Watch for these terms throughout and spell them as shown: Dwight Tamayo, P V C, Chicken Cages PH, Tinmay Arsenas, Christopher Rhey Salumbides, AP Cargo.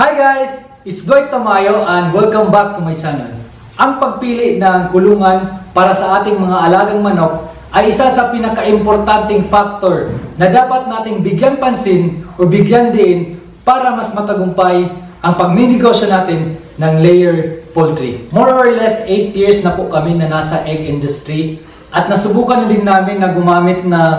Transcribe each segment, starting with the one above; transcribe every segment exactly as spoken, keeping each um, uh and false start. Hi guys! It's Dwight Tamayo and welcome back to my channel. Ang pagpili ng kulungan para sa ating mga alagang manok ay isa sa pinaka-importanting factor na dapat nating bigyan pansin o bigyan din para mas matagumpay ang pagninegosyo natin ng layer poultry. More or less eight years na po kami na nasa egg industry at nasubukan na din namin na gumamit ng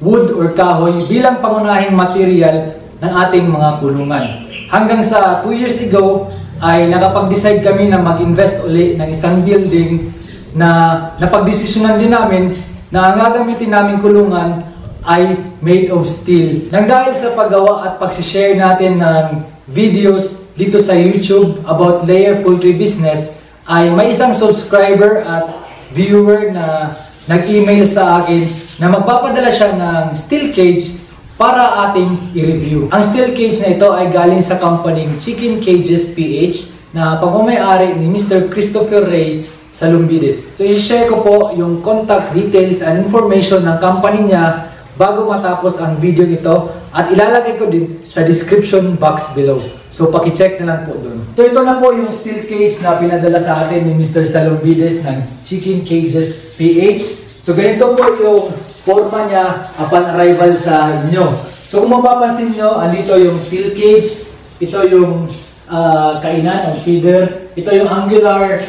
wood or kahoy bilang pangunahing material ng ating mga kulungan. Hanggang sa two years ago ay nakapag-decide kami na mag-invest uli ng isang building na napagdesisyonan din namin na ang gagamitin namin kulungan ay made of steel. Nang dahil sa paggawa at pagsishare natin ng videos dito sa YouTube about layer poultry business ay may isang subscriber at viewer na nag-email sa akin na magpapadala siya ng steel cage para ating i-review. Ang steel cage na ito ay galing sa company Chicken Cages P H na pagmamayari ni Mister Christopher Rhey Salumbides. So i-share ko po yung contact details and information ng company niya bago matapos ang video nito at ilalagay ko din sa description box below. So paki-check na lang po doon. So ito na po yung steel cage na pinadala sa atin ni Mister Salumbides ng Chicken Cages P H. So ganito po yung forma niya upon arrival sa inyo. So kung mapapansin nyo, andito yung steel cage, ito yung uh, kainan, ang feeder, ito yung angular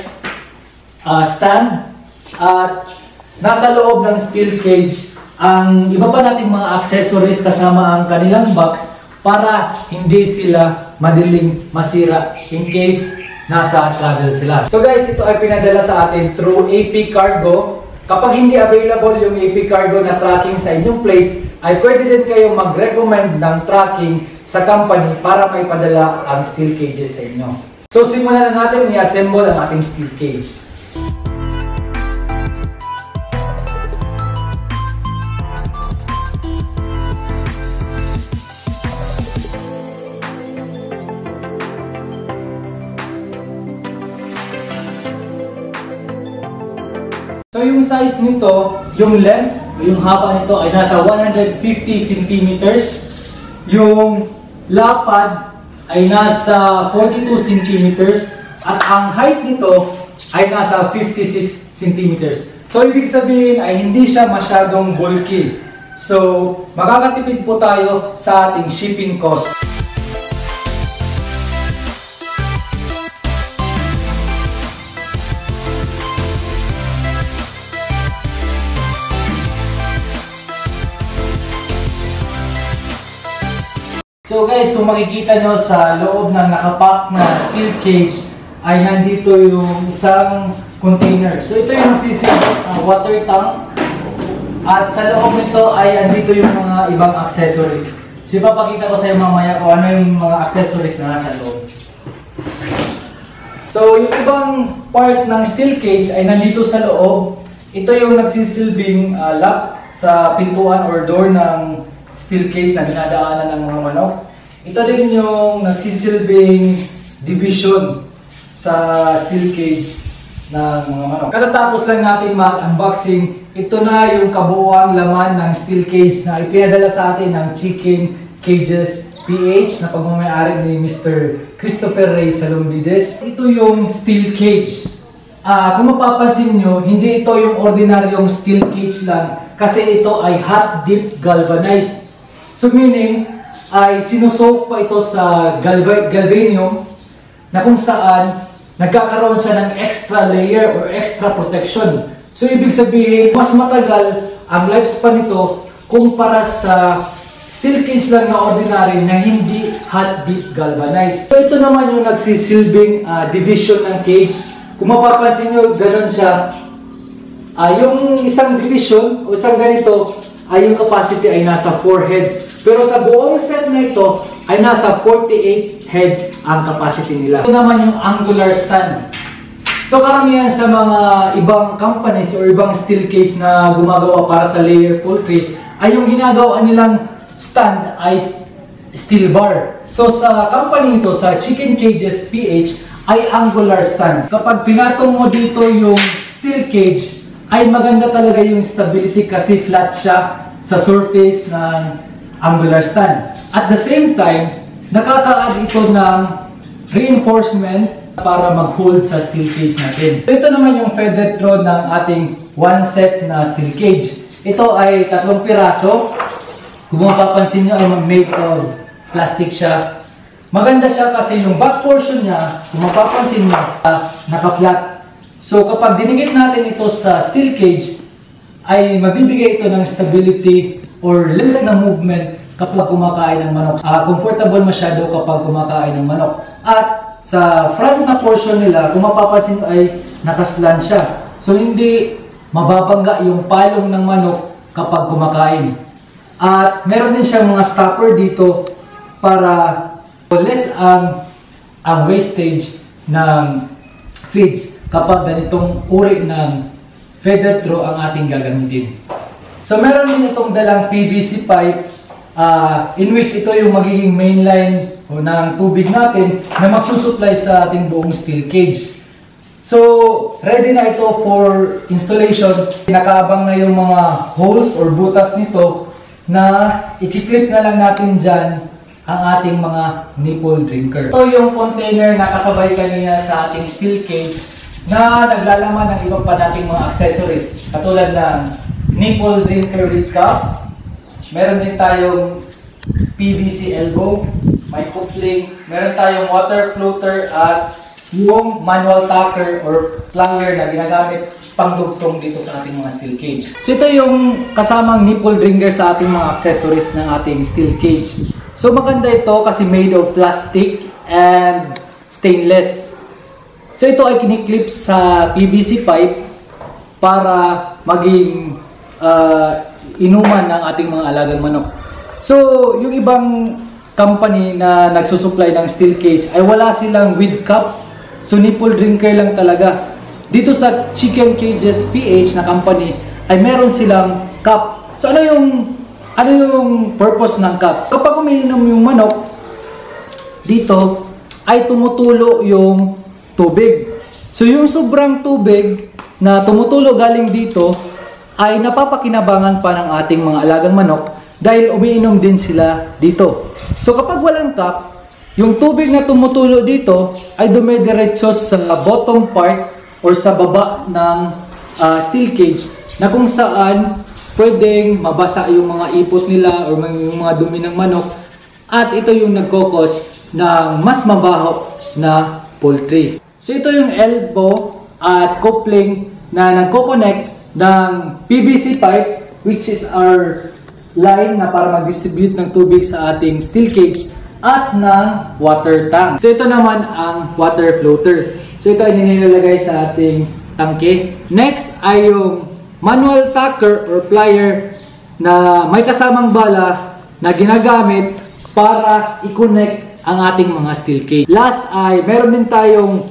uh, stand, at nasa loob ng steel cage ang iba pa nating mga accessories kasama ang kanilang box para hindi sila madaling masira in case nasa travel sila. So guys, ito ay pinadala sa atin through A P Cargo. Kapag hindi available yung A P Cargo na tracking sa inyong place, ay pwede din kayong mag-recommend ng tracking sa company para maipadala ang steel cages sa inyo. So simulan na natin i-assemble ang ating steel cage. So yung size nito, yung length, yung haba nito ay nasa one hundred fifty centimeters. Yung lapad ay nasa forty-two centimeters. At ang height nito ay nasa fifty-six centimeters. So ibig sabihin ay hindi siya masyadong bulky. So makakatipid po tayo sa ating shipping cost. So guys, kung makikita nyo sa loob ng nakapack na steel cage ay nandito yung isang container. So ito yung nagsisilip ng water tank at sa loob nito ay andito yung mga ibang accessories. So ipapakita ko sa iyo mamaya kung ano yung mga accessories na nasa loob. So yung ibang part ng steel cage ay nandito sa loob. Ito yung nagsisilbing uh, lock sa pintuan or door ng steel cage na dinadaanan ng mga manok. Ito din yung nagsisilbing division sa steel cage ng mga manok. Katatapos lang natin mag-unboxing, ito na yung kabuuang laman ng steel cage na ipinadala sa atin ng Chicken Cages P H na pagmamayari ni Mister Christopher Rhey Salumbides. Ito yung steel cage. Uh, kung mapapansin nyo, hindi ito yung ordinaryong steel cage lang kasi ito ay hot dip galvanized. So meaning ay sinusok pa ito sa galv galvanium na kung saan nagkakaroon siya ng extra layer or extra protection. So ibig sabihin, mas matagal ang lifespan nito kumpara sa steel cage lang na ordinary na hindi hot dip galvanized. So ito naman yung nagsisilbing uh, division ng cage. Kung mapapansin nyo, gano'n siya. Uh, yung isang division, o isang ganito, ay yung capacity ay nasa four heads. Pero sa buong set na ito, ay nasa forty-eight heads ang capacity nila. Ito naman yung angular stand. So karamihan sa mga ibang companies o ibang steel cage na gumagawa para sa layer poultry, ay yung ginagawa nilang stand ay steel bar. So sa company ito, sa Chicken Cages P H, ay angular stand. Kapag pinatong mo dito yung steel cage, ay maganda talaga yung stability kasi flat siya sa surface ng angular stand. At the same time, nakaka-add ito ng reinforcement para mag-hold sa steel cage natin. Ito naman yung feather throw ng ating one set na steel cage. Ito ay tatlong piraso. Kung mapapansin nyo ay made of plastic siya. Maganda siya kasi yung back portion niya, kung mapapansin nyo, uh, naka-flat. So kapag dinigit natin ito sa steel cage, ay mabibigay ito ng stability or less na movement kapag kumakain ng manok. Uh, comfortable masyado kapag kumakain ng manok. At sa front na portion nila, kung mapapansin ay nakaslant siya. So hindi mababangga yung palong ng manok kapag kumakain. At meron din siyang mga stopper dito para less ang, ang wastage ng feeds kapag ganitong uri ng feather throw ang ating gagamitin. So meron din itong dalang P V C pipe uh, in which ito yung magiging main line o ng tubig natin na magsusupply sa ating buong steel cage. So ready na ito for installation. Nakaabang na yung mga holes or butas nito na ikiklip na lang natin dyan ang ating mga nipple drinker. Ito yung container na kasabay kanina sa ating steel cage na naglalaman ng ibang pa nating mga accessories katulad ng nipple drinker lid cup. Meron din tayong P V C elbow, may coupling, meron tayong water floater at yung manual tucker or plunger na ginagamit pangdugtong dito sa ating mga steel cage. So ito yung kasamang nipple drinker sa ating mga accessories ng ating steel cage. So maganda ito kasi made of plastic and stainless. So ito ay kiniklip sa P V C pipe para maging uh, inuman ng ating mga alagang manok. So yung ibang company na nagsusupply ng steel cage ay wala silang with cup. So nipple drinker lang talaga. Dito sa Chicken Cages P H na company ay meron silang cup. So ano yung, ano yung purpose ng cup? Kapag umiinom yung manok, dito ay tumutulo yung tubig. So yung sobrang tubig na tumutulo galing dito ay napapakinabangan pa ng ating mga alagang manok dahil umiinom din sila dito. So kapag walang cup, yung tubig na tumutulo dito ay dumediretso sa bottom part or sa baba ng uh, steel cage na kung saan pwedeng mabasa yung mga ipot nila or yung mga dumi ng manok, at ito yung nagkokos ng mas mabaho na poultry. So ito yung elbow at coupling na nagko-connect ng P V C pipe, which is our line na para mag-distribute ng tubig sa ating steel cage at ng water tank. So ito naman ang water floater. So ito ay nilalagay sa ating tangke. Next ay yung manual tucker or plier na may kasamang bala na ginagamit para i-connect ang ating mga steel cage. Last ay meron din tayong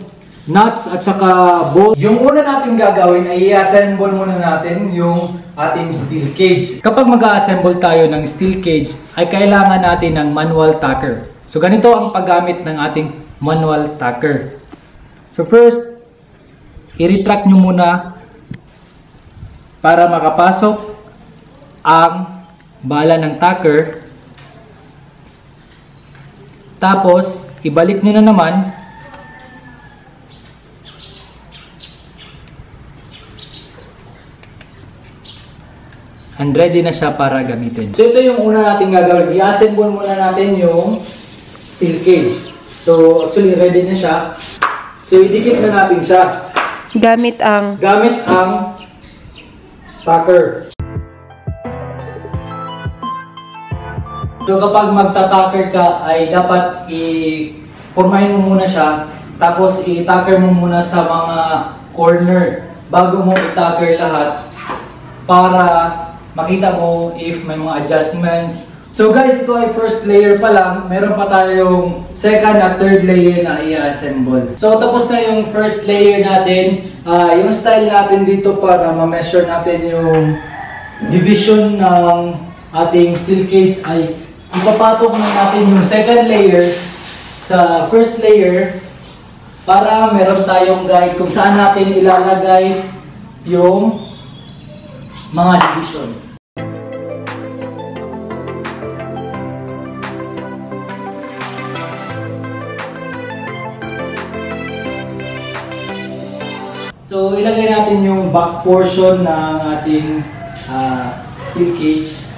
nuts at saka bolt. Yung una natin gagawin ay i-assemble muna natin yung ating steel cage. Kapag mag-assemble tayo ng steel cage ay kailangan natin ng manual tucker. So ganito ang paggamit ng ating manual tucker. So first, i-retract nyo muna para makapasok ang bala ng tucker. Tapos, ibalik nyo na naman. And ready na siya para gamitin. So, ito yung una natin gagawin. I-assemble muna natin yung steel cage. So, actually, ready na siya. So, idikit na natin siya. Gamit ang? Gamit ang tucker. So kapag magta-tucker ka ay dapat i-formahin mo muna siya, tapos i-tucker mo muna sa mga corner bago mo i-tucker lahat para makita mo if may mga adjustments. So guys, ito ay first layer pa lang, meron pa tayong second at third layer na i-assemble. So tapos na yung first layer natin, uh, yung style natin dito para ma-measure natin yung division ng ating steel cage ay ipapatok na natin yung second layer sa first layer para meron tayong guide kung saan natin ilalagay yung mga division. So ilagay natin yung back portion ng ating uh, steel cage. Ito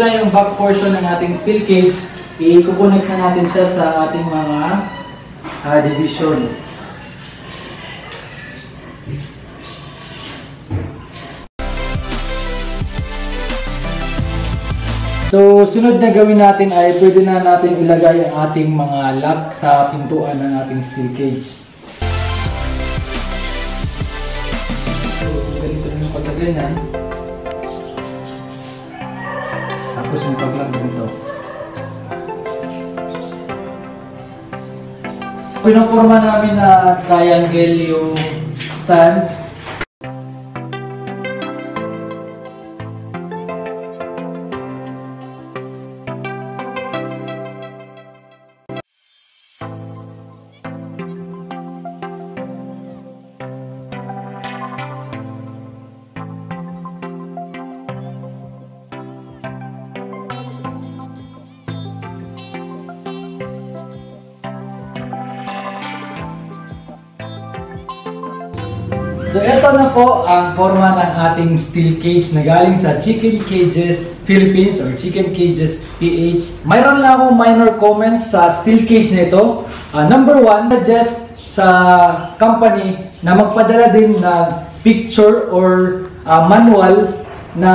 na yung back portion ng ating steel cage. I-coconnect na natin siya sa ating mga uh, division. So, sunod na gawin natin ay pwede na natin ilagay ang ating mga lock sa pintuan ng ating steel cage. So, ganito na yung paglagay na. Tapos yung pag-lock dito. Pinaporma namin na triangle yung stand. So ito na po ang forma ng ating steel cage na galing sa Chicken Cages Philippines or Chicken Cages P H. Mayroon lang akong minor comments sa steel cage nito. Uh, number one, suggest sa company na magpadala din ng picture or uh, manual na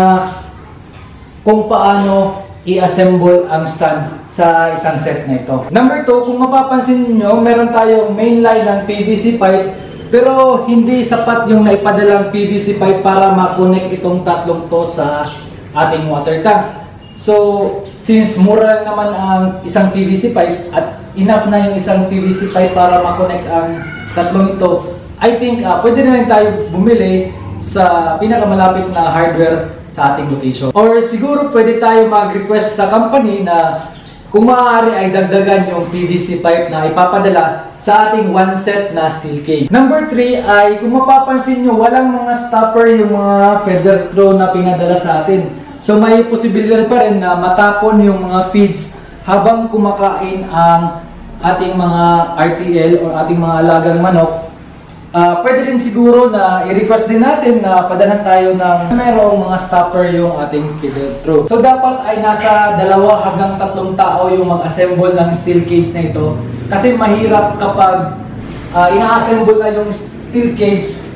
kung paano i-assemble ang stand sa isang set na ito. Number two, kung mapapansin niyo, meron tayong mainline ng P V C pipe. Pero hindi sapat yung naipadalang P V C pipe para ma-connect itong tatlong to sa ating water tank. So, since mura lang naman ang isang P V C pipe at enough na yung isang P V C pipe para ma-connect ang tatlong ito, I think uh, pwede na rin tayo bumili sa pinakamalapit na hardware sa ating location. Or siguro pwede tayo mag-request sa company na kung maaari ay dagdagan yung P V C pipe na ipapadala sa ating one set na steel cage. Number three ay kung mapapansin nyo, walang mga stopper yung mga feeder throw na pinadala sa atin. So may posibilidad pa rin na matapon yung mga feeds habang kumakain ang ating mga R T L o ating mga alagang manok. Uh, pwede rin siguro na i-request din natin na padalan tayo ng mayroong mga stopper yung ating feeder throw. So dapat ay nasa dalawa hanggang tatlong tao yung mag-assemble ng steel cage na ito kasi mahirap kapag uh, ina-assemble na yung steel cage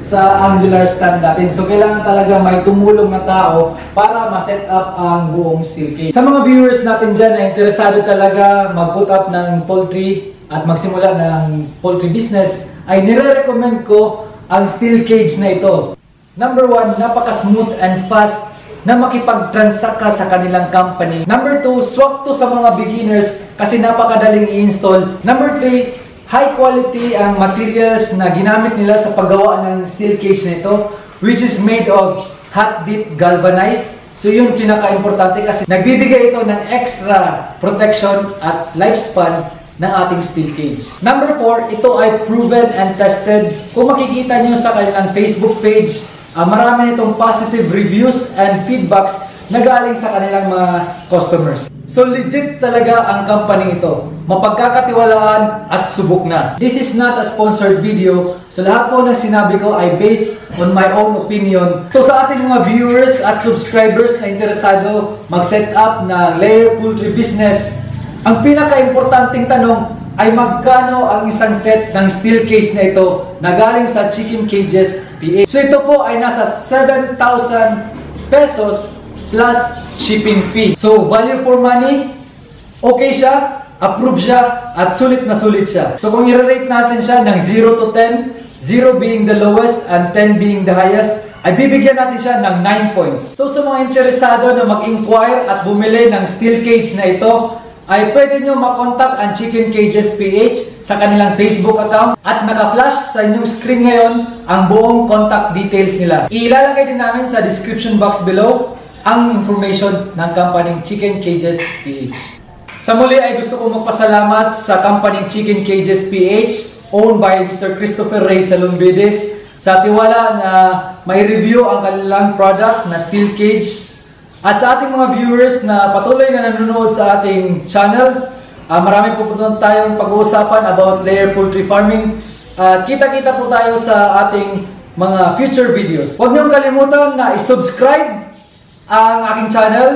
sa angular stand natin. So kailangan talaga may tumulong na tao para ma-set up ang buong steel cage. Sa mga viewers natin dyan na interesado talaga mag-put up ng poultry at magsimula ng poultry business, ay nire-recommend ko ang steel cage na ito. Number one, napaka-smooth and fast na makipag-transact ka sa kanilang company. Number two, swak to sa mga beginners kasi napakadaling i-install. Number three, high quality ang materials na ginamit nila sa paggawa ng steel cage na ito, which is made of hot dip galvanized. So yun pinaka-importante kasi nagbibigay ito ng extra protection at lifespan ng ating steel cage. Number four, ito ay proven and tested. Kung makikita nyo sa kanilang Facebook page, uh, marami itong positive reviews and feedbacks na galing sa kanilang mga customers. So legit talaga ang company ito. Mapagkakatiwalaan at subok na. This is not a sponsored video. So lahat po ng sinabi ko ay based on my own opinion. So sa ating mga viewers at subscribers na interesado mag-set up ng layer poultry business, ang pinaka-importanting tanong ay magkano ang isang set ng steel cage na ito na galing sa Chicken Cages P H. So ito po ay nasa seven thousand pesos plus shipping fee. So value for money, okay siya, approve siya, at sulit na sulit siya. So kung i-rate natin siya ng zero to ten, zero being the lowest and ten being the highest, ay bibigyan natin siya ng nine points. So sa mga interesado na mag-inquire at bumili ng steel cage na ito, ay pwede nyo makontak ang Chicken Cages P H sa kanilang Facebook account at naka-flash sa inyong screen ngayon ang buong contact details nila. Ilalagay din namin sa description box below ang information ng company Chicken Cages P H. Sa muli ay gusto kong magpasalamat sa company Chicken Cages P H owned by Mister Christopher Rhey Salumbides Sa tiwala na may review ang kanilang product na steel cage. At sa ating mga viewers na patuloy na nanonood sa ating channel, uh, marami po po tayong pag-uusapan about layer poultry farming. At uh, kita-kita po tayo sa ating mga future videos. Huwag niyong kalimutan na isubscribe ang aking channel,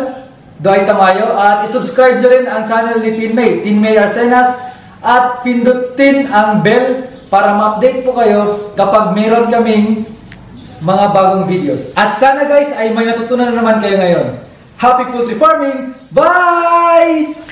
Dwight Tamayo. At isubscribe niyo rin ang channel ni Tinmay, Tinmay Arsenas. At pindutin ang bell para ma-update po kayo kapag meron kaming mga bagong videos. At sana guys ay may natutunan na naman kayo ngayon. Happy poultry farming! Bye!